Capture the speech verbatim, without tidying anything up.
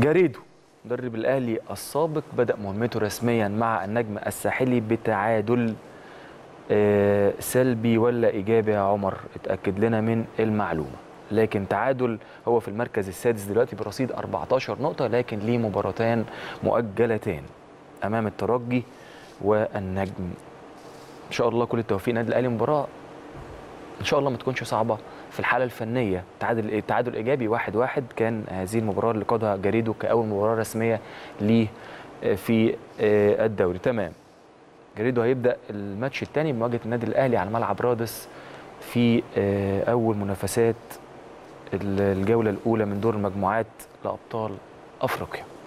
جاريدو مدرب الأهلي السابق بدأ مهمته رسميا مع النجم الساحلي بتعادل آه سلبي ولا إيجابي يا عمر؟ اتأكد لنا من المعلومة. لكن تعادل، هو في المركز السادس دلوقتي برصيد أربعتاشر نقطة، لكن ليه مباراتان مؤجلتان أمام الترجي والنجم. إن شاء الله كل التوفيق نادي الأهلي. مباراة إن شاء الله ما تكونش صعبة في الحالة الفنية. تعادل تعادل إيجابي واحد واحد كان هذه المباراة اللي قادها جاريدو كأول مباراة رسمية ليه في الدوري. تمام. جاريدو هيبدأ الماتش الثاني بمواجهة النادي الأهلي على ملعب رادس في أول منافسات الجولة الأولى من دور المجموعات لأبطال أفريقيا.